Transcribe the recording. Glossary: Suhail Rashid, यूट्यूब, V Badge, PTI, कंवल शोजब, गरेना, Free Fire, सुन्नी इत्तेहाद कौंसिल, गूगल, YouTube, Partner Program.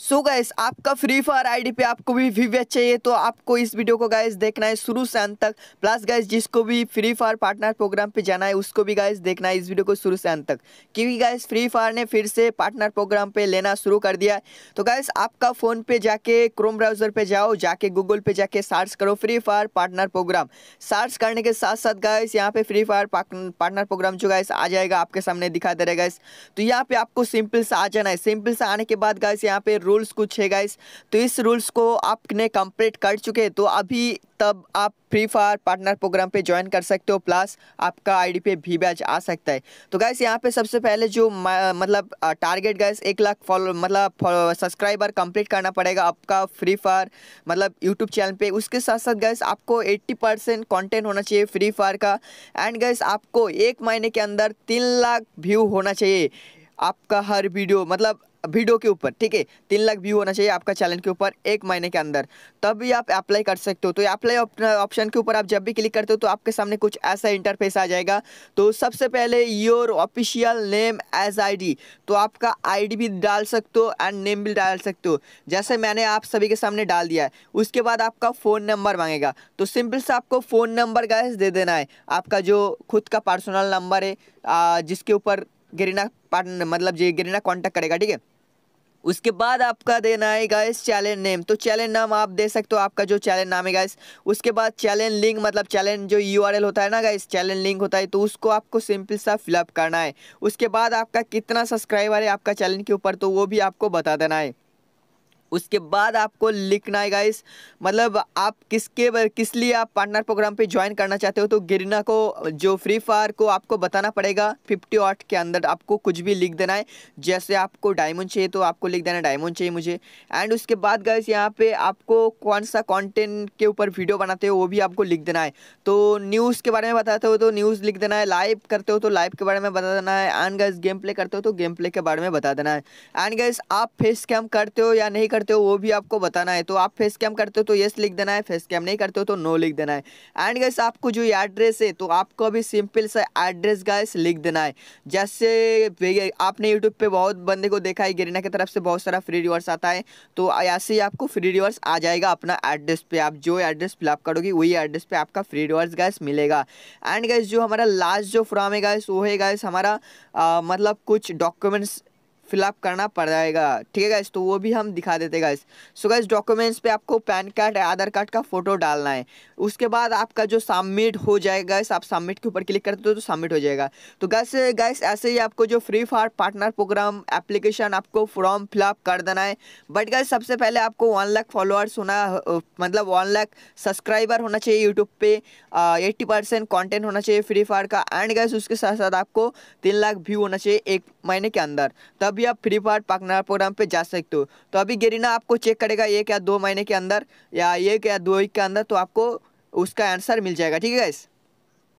सो guys आपका free fire ID पे आपको भी वी बैच चाहिए तो आपको इस वीडियो को गाइस देखना है शुरू से अंत तक। प्लस गाइस जिसको भी फ्री फायर पार्टनर प्रोग्राम पे जाना है उसको भी गाइस देखना है इस वीडियो को शुरू से अंत तक, क्योंकि गाइस फ्री फायर ने फिर से पार्टनर प्रोग्राम पे लेना शुरू कर दिया है। तो गाइस आपका फ़ोन पे जाके क्रोम ब्राउज़र पे जाओ, जाके गूगल पे जाके सर्च करो free fire partner program. Search करने के साथ साथ गाइस यहाँ पे फ्री फायर पार्टनर प्रोग्राम जो गाइस आ जाएगा आपके सामने दिखा दे रहा है गाइस। तो यहाँ पे आपको सिंपल से आ जाना है। सिंपल से आने के बाद गाइस यहाँ पे रूल्स कुछ है गाइस, तो इस रूल्स को आपने कंप्लीट कर चुके हैं तो अभी तब आप फ्री फायर पार्टनर प्रोग्राम पे ज्वाइन कर सकते हो, प्लस आपका आईडी पे वी बैच आ सकता है। तो गाइस यहाँ पे सबसे पहले जो मतलब टारगेट गाइस 1 लाख फॉलो मतलब सब्सक्राइबर कंप्लीट करना पड़ेगा आपका फ्री फायर मतलब यूट्यूब चैनल पे। उसके साथ साथ गाइस आपको 80% कॉन्टेंट होना चाहिए फ्री फायर का। एंड गाइस आपको 1 महीने के अंदर 3 लाख व्यू होना चाहिए आपका हर वीडियो मतलब वीडियो के ऊपर, ठीक है। 3 लाख व्यू होना चाहिए आपका चैनल के ऊपर 1 महीने के अंदर, तब भी आप अप्लाई कर सकते हो। तो अप्लाई ऑप्शन के ऊपर आप जब भी क्लिक करते हो तो आपके सामने कुछ ऐसा इंटरफेस आ जाएगा। तो सबसे पहले your official name as ID, तो आपका आईडी भी डाल सकते हो एंड नेम भी डाल सकते हो, जैसे मैंने आप सभी के सामने डाल दिया है। उसके बाद आपका फ़ोन नंबर मांगेगा, तो सिंपल से आपको फ़ोन नंबर गाइस दे देना है, आपका जो खुद का पर्सनल नंबर है जिसके ऊपर गरेना पार्टनर मतलब जो गरेना कांटेक्ट करेगा, ठीक है। उसके बाद आपका देना है गाइस चैलेंज नेम, तो चैलेंज नाम आप दे सकते हो, आपका जो चैलेंज नाम है गाइस। उसके बाद चैलेंज लिंक मतलब चैलेंज जो यूआरएल होता है ना गाइस, चैलेंज लिंक होता है, तो उसको आपको सिंपल सा फिलअप करना है। उसके बाद आपका कितना सब्सक्राइबर है आपका चैलेंज के ऊपर, तो वो भी आपको बता देना है। उसके बाद आपको लिखना है गाइस मतलब आप किस लिए आप पार्टनर प्रोग्राम पे ज्वाइन करना चाहते हो, तो गरेना को जो फ्री फायर को आपको बताना पड़ेगा। 50 वर्ड के अंदर आपको कुछ भी लिख देना है, जैसे आपको डायमंड चाहिए तो आपको लिख देना है डायमंड चाहिए मुझे। एंड उसके बाद गाइस यहाँ पे आपको कौन सा कॉन्टेंट के ऊपर वीडियो बनाते हो वो भी आपको लिख देना है। तो न्यूज़ के बारे में बताते हो तो न्यूज़ लिख देना है, लाइव करते हो तो लाइव के बारे में बता देना है। एंड गाइस गेम प्ले करते हो तो गेम प्ले के बारे में बता देना है। एंड गाइस आप फेस कैम करते हो या नहीं करते हो वो भी आपको बताना है, तो आप फेस कैम करते हो तो यस लिख देना है, फेस कैम नहीं करते हो तो नो लिख देना है। एंड गाइस आपको जो एड्रेस है तो आपको अभी सिंपल सा एड्रेस गाइस लिख देना है, जैसे आपने यूट्यूब पे बहुत बंदे को देखा है गरेना की तरफ से बहुत सारा फ्री रिवार्ड्स आता है, तो ऐसे ही आपको फ्री रिवार्ड्स आ जाएगा अपना एड्रेस पे। आप जो एड्रेस फिलअप करोगे वही एड्रेस पे आपका फ्री रिवार्ड्स गाइस मिलेगा। एंड गाइस जो हमारा लास्ट जो फॉर्म है गाइस वो है गाइस हमारा मतलब कुछ डॉक्यूमेंट्स फिलअप करना पड़ जाएगा, ठीक है गाइस। तो वो भी हम दिखा देते गाइस। सो गाइस डॉक्यूमेंट्स पे आपको पैन कार्ड या आधार कार्ड का फ़ोटो डालना है। उसके बाद आपका जो सबमिट हो जाएगा गाइस, आप सबमिट के ऊपर क्लिक करते हो तो सबमिट हो जाएगा। तो गाइस ऐसे ही आपको जो free fire partner program application आपको फॉर्म फिलअप कर देना है। बट गाइस सबसे पहले आपको 1 लाख फॉलोअर्स होना मतलब 1 लाख सब्सक्राइबर होना चाहिए यूट्यूब पर, 80% कॉन्टेंट होना चाहिए फ्री फायर का। एंड गाइस उसके साथ साथ आपको 3 लाख व्यू होना चाहिए 1 महीने के अंदर, तब भी आप फ्री फायर पार्टनर प्रोग्राम पे जा सकते हो। तो अभी गरेना आपको चेक करेगा 1 या 2 महीने के अंदर या 1 या 2 वीक के अंदर, तो आपको उसका आंसर मिल जाएगा, ठीक है गाइस।